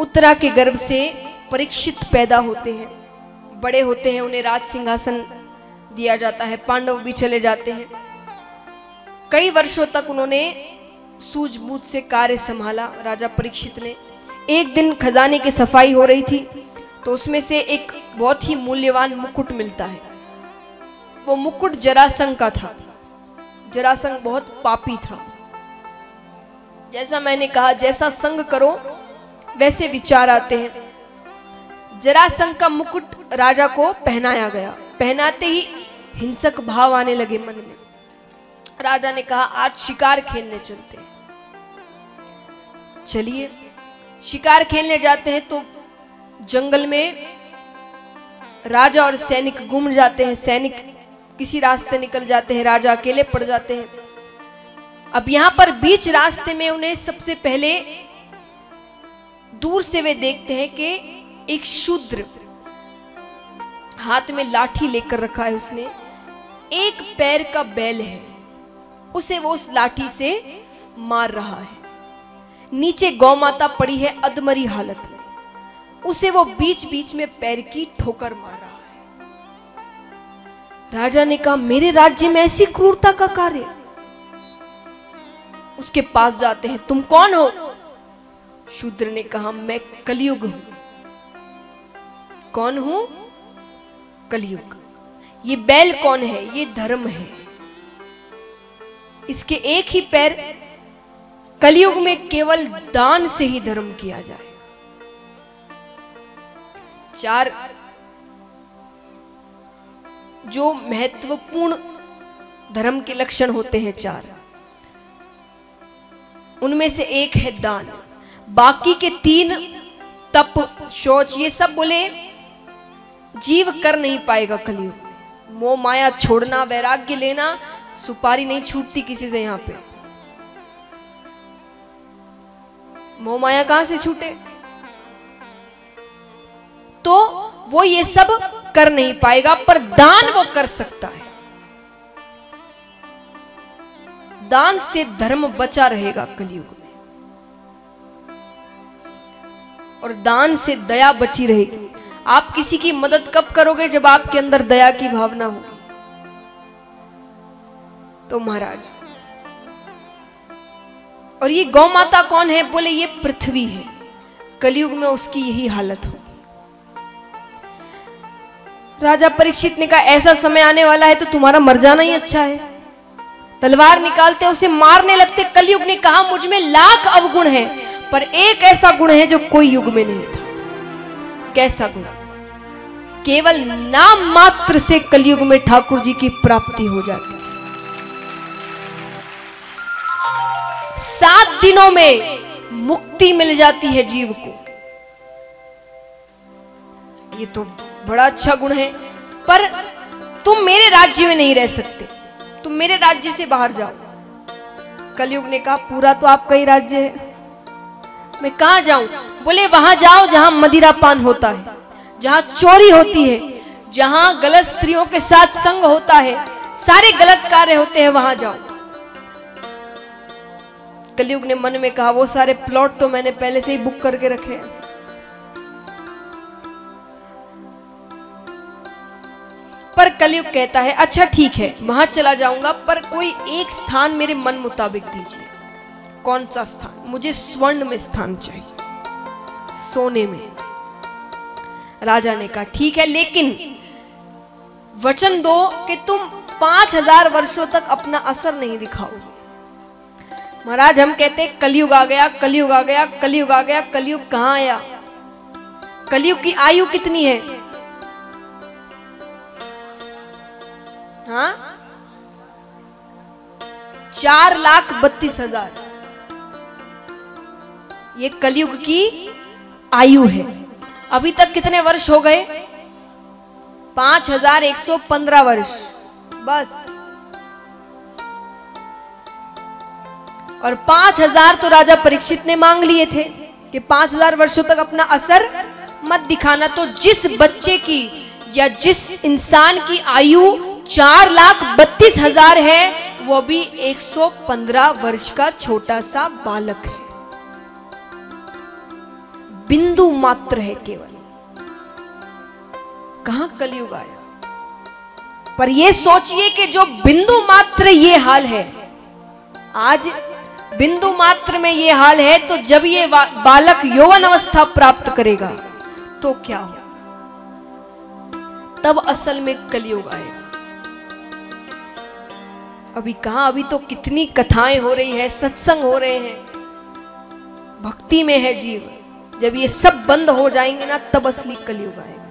उत्तरा के गर्भ से परीक्षित पैदा होते हैं, बड़े होते हैं, उन्हें राज सिंहासन दिया जाता है। पांडव भी चले जाते हैं। कई वर्षों तक उन्होंने सूझबूझ से कार्य संभाला राजा परीक्षित ने। एक दिन खजाने की सफाई हो रही थी तो उसमें से एक बहुत ही मूल्यवान मुकुट मिलता है। वो मुकुट जरासंघ का था। जरासंघ बहुत पापी था। जैसा मैंने कहा, जैसा संग करो वैसे विचार आते हैं। जरासंघ का मुकुट राजा को पहनाया गया। पहनाते ही हिंसक भाव आने लगे मन में। राजा ने कहा, आज शिकार खेलने चलते हैं। चलिए शिकार खेलने जाते हैं तो जंगल में राजा और सैनिक घूम जाते हैं। सैनिक किसी रास्ते निकल जाते हैं, राजा अकेले पड़ जाते हैं। अब यहां पर बीच रास्ते में उन्हें सबसे पहले दूर से वे देखते हैं कि एक शूद्र हाथ में लाठी लेकर रखा है। उसने एक पैर का बैल है, उसे वो उस लाठी से मार रहा है। नीचे गौ माता पड़ी है अधमरी हालत में, उसे वो बीच बीच में पैर की ठोकर मार रहा है। राजा ने कहा, मेरे राज्य में ऐसी क्रूरता का कार्य। उसके पास जाते हैं, तुम कौन हो? शूद्र ने कहा, मैं कलियुग हूं। कौन हूं? कलियुग। ये बैल कौन है? ये धर्म है। इसके एक ही पैर, कलियुग में केवल दान से ही धर्म किया जाए। चार जो महत्वपूर्ण धर्म के लक्षण होते हैं, चार, उनमें से एक है दान। बाकी के तीन, तप, शौच, ये सब बोले जीव कर नहीं पाएगा कलियुग। मोह माया छोड़ना, वैराग्य लेना, सुपारी नहीं छूटती किसी से। यहां पे मोह माया कहां से छूटे? तो वो ये सब कर नहीं पाएगा, पर दान वो कर सकता है। दान से धर्म बचा रहेगा कलियुग में, और दान से दया बची रहेगी। आप किसी की मदद कब करोगे? जब आपके अंदर दया की भावना होगी। तो महाराज, और ये गौ माता कौन है? बोले ये पृथ्वी है। कलियुग में उसकी यही हालत होगी। राजा परीक्षित ने कहा, ऐसा समय आने वाला है तो तुम्हारा मर जाना ही अच्छा है। तलवार निकालते उसे मारने लगते। कलयुग ने कहा, मुझ में लाख अवगुण हैं, पर एक ऐसा गुण है जो कोई युग में नहीं था। कैसा गुण? केवल नाम मात्र से कलयुग में ठाकुर जी की प्राप्ति हो जाती है। 7 दिनों में मुक्ति मिल जाती है जीव को। ये तो बड़ा अच्छा गुण है, पर तुम मेरे राज्य में नहीं रह सकते। तुम मेरे राज्य से बाहर जाओ। कलयुग ने कहा, पूरा तो आपका ही राज्य है, मैं कहां जाऊं? बोले वहां जाओ जहां मदिरापान होता है, जहां चोरी होती है, जहां गलत स्त्रियों के साथ संग होता है, सारे गलत कार्य होते हैं, वहां जाओ। कलयुग ने मन में कहा, वो सारे प्लॉट तो मैंने पहले से ही बुक करके रखे हैं। पर कलयुग कहता है, अच्छा ठीक है वहां चला जाऊंगा, पर कोई एक स्थान मेरे मन मुताबिक दीजिए। कौन सा स्थान? मुझे स्वर्ण में स्थान चाहिए, सोने में। राजा ने कहा, ठीक है, लेकिन वचन दो कि तुम 5000 वर्षों तक अपना असर नहीं दिखाओगे। महाराज, हम कहते कलयुग आ गया, कलयुग आ गया, कलयुग आ गया। कलयुग कहां आया? कलयुग की आयु कितनी है? हाँ? 4,32,000 ये कलयुग की आयु है। अभी तक कितने वर्ष हो गए? 5115 वर्ष बस। और 5000 तो राजा परीक्षित ने मांग लिए थे कि 5000 वर्षों तक अपना असर मत दिखाना। तो जिस बच्चे की या जिस इंसान की आयु 4,32,000 है, वो भी 115 वर्ष का छोटा सा बालक है। बिंदु मात्र है केवल। कहां कलयुग आया? पर यह सोचिए कि जो बिंदु मात्र ये हाल है, आज बिंदु मात्र में ये हाल है, तो जब ये बालक यौवन अवस्था प्राप्त करेगा तो क्या हो? तब असल में कलयुग आएगा। अभी कहां, अभी तो कितनी कथाएं हो रही है, सत्संग हो रहे हैं, भक्ति में है जीव। जब ये सब बंद हो जाएंगे ना, तब असली कलयुग आएगा।